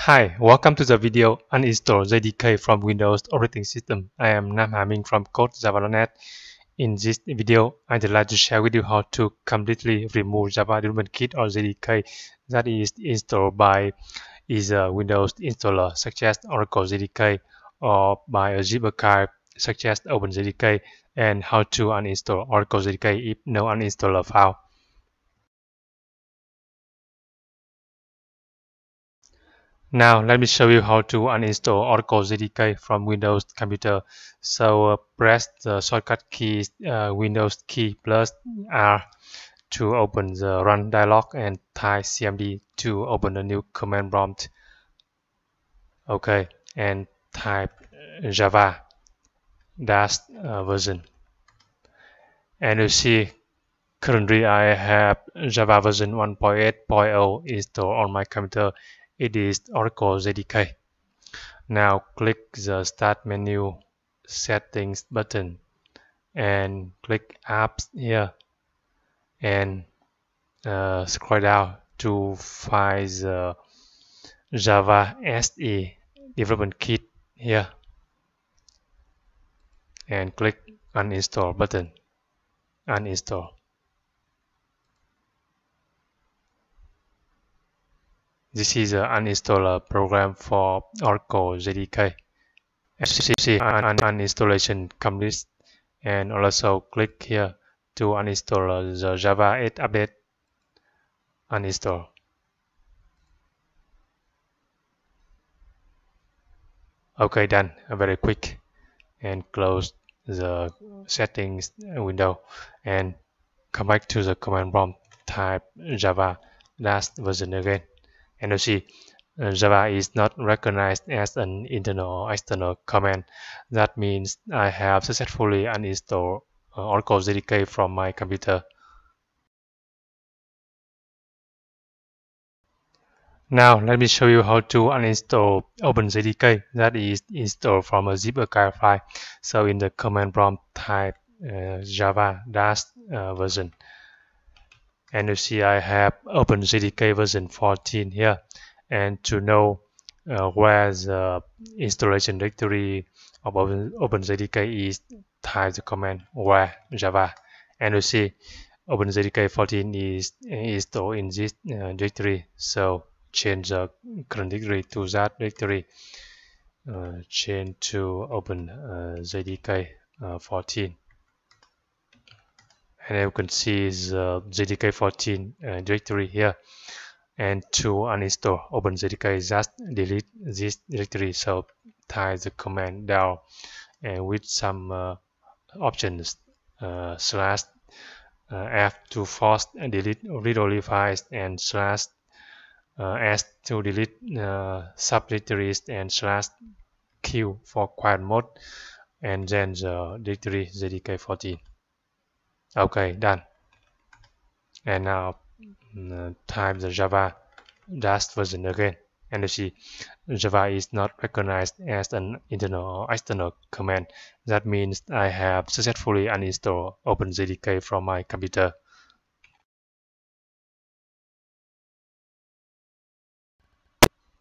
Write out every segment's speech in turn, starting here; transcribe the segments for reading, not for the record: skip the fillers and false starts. Hi, welcome to the video Uninstall JDK from Windows Operating System. I am Nam Ha Ming from CodeJava.net. In this video, I'd like to share with you how to completely remove Java Development Kit or JDK that is installed by either Windows installer such as Oracle JDK or by a zip archive such as OpenJDK, and how to uninstall Oracle JDK if no uninstaller file. Now let me show you how to uninstall Oracle JDK from Windows computer. So press the shortcut key Windows key plus R to open the run dialog and type cmd to open a new command prompt. Okay, and type Java version, and you see currently I have Java version 1.8.0 installed on my computer. It is Oracle JDK. Now click the Start menu, Settings button, and click Apps here, and scroll down to find the Java SE Development Kit here, and click Uninstall button. Uninstall. This is an uninstaller program for Oracle JDK. As you see, uninstallation complete, and also click here to uninstall the Java 8 update. Uninstall. Okay, done. Very quick. And close the settings window and come back to the command prompt. Type Java version again. And you see Java is not recognized as an internal or external command. That means I have successfully uninstalled Oracle JDK from my computer. Now let me show you how to uninstall OpenJDK that is installed from a zip archive file. So in the command prompt, type Java version. And you see I have OpenJDK version 14 here. And to know where the installation directory of OpenJDK is, type the command where Java. And you see OpenJDK 14 is installed in this directory. So change the current directory to that directory. Change to OpenJDK 14. And you can see the JDK 14 directory here. And to uninstall OpenJDK, just delete this directory. So type the command down and with some options slash F to force and delete read-only files, and slash S to delete subdirectories, and slash Q for quiet mode, and then the directory JDK 14. Okay, done. And now type the Java version again, and you see Java is not recognized as an internal or external command. That means I have successfully uninstalled OpenJDK from my computer.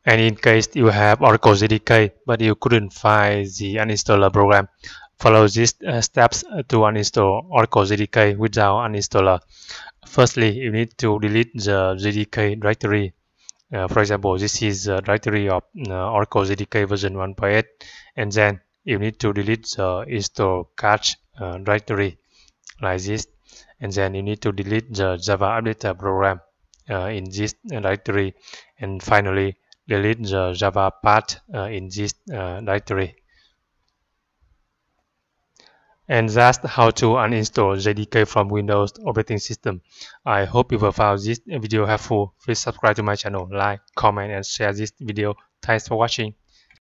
And in case you have Oracle JDK but you couldn't find the uninstaller program, follow these steps to uninstall Oracle JDK without uninstaller. Firstly, you need to delete the JDK directory. For example, this is the directory of Oracle JDK version 1.8, and then you need to delete the install cache directory like this, and then you need to delete the Java updater program in this directory, and finally delete the Java path in this directory. And that's how to uninstall JDK from Windows operating system. I hope you found this video helpful. Please subscribe to my channel, like, comment, and share this video. Thanks for watching.